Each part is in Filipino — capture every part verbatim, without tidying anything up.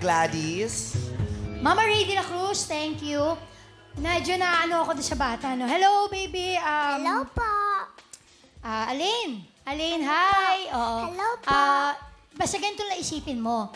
Gladys. Mama Ray de la Cruz, thank you. Medyo na ano ako din sa bata, no? Hello, baby. Um, Hello po. Uh, Aline. Aline, hi. Oo. Hello po. Uh, basta ganito lang isipin mo.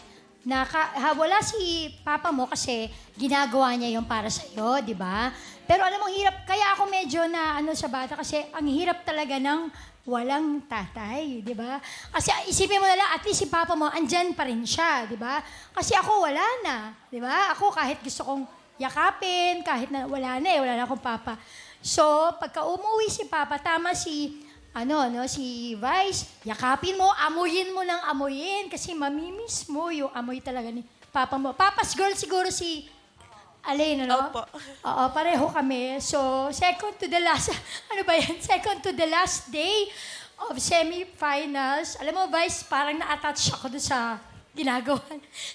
Naka, ha, wala si papa mo kasi ginagawa niya yung para sa'yo, di ba? Pero alam mo, hirap. Kaya ako medyo na ano sa bata kasi ang hirap talaga ng walang tatay, di ba? Kasi isipin mo na lang, at least si papa mo, andyan pa rin siya, di ba? Kasi ako wala na, di ba? Ako kahit gusto kong yakapin, kahit na wala na eh, wala na akong papa. So, pagka umuwi si papa, tama si, ano, no, si Vice, yakapin mo, amuyin mo ng amuyin, kasi mamimiss mo yung amoy talaga ni papa mo. Papa's girl siguro si Alain, ano? Opo. Oo, pareho kami. So, second to the last, ano ba yan? Second to the last day of semifinals. Alam mo, Vice, parang na-attach ako doon sa ginagawa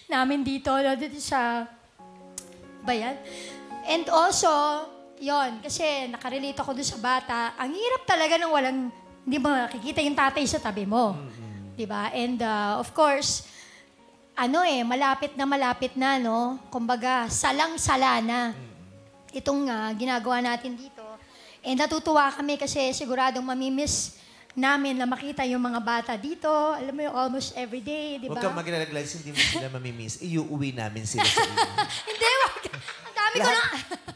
namin dito, no? Doon sa... ba yan? And also, yon kasi nakarelate ako doon sa bata, ang hirap talaga ng walang, hindi mo nakikita yung tatay sa tabi mo. Mm-hmm. Diba? And uh, of course, ano eh, malapit na malapit na, no? Kumbaga, salang-sala na itong uh, ginagawa natin dito. And natutuwa kami kasi siguradong mamimiss namin na makita yung mga bata dito. Alam mo yung almost everyday, di ba? Huwag kang mag-alaglag, hindi mo sila mamimiss. Iuuwi namin sila sa iyo. Hindi, huwag. Ang dami ko na...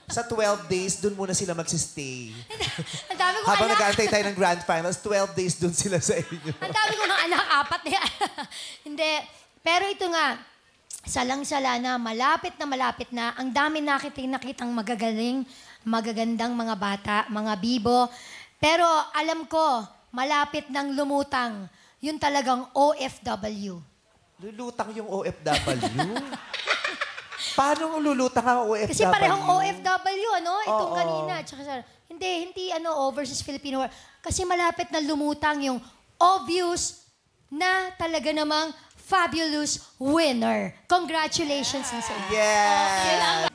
Sa twelve days, doon muna sila magsistay. Ang dami ko anak. Habang nag-aantay tayo ng grand finals, twelve days doon sila sa inyo. Ang dami ko ng anak, apat na yan. Hindi. Pero ito nga, salang-sala na, malapit na malapit na, ang dami nakitang magagaling, magagandang mga bata, mga bibo. Pero alam ko, malapit ng lumutang, yun talagang O F W. Lulutang yung O F W? Paano lulutang ang O F W? Kasi parehong O F W, ano? Itong oh, oh. kanina. Tsaka, hindi, hindi, ano, overseas Filipino word. Kasi malapit na lumutang yung obvious na talaga namang fabulous winner. Congratulations yeah. na sa inyo. Yeah!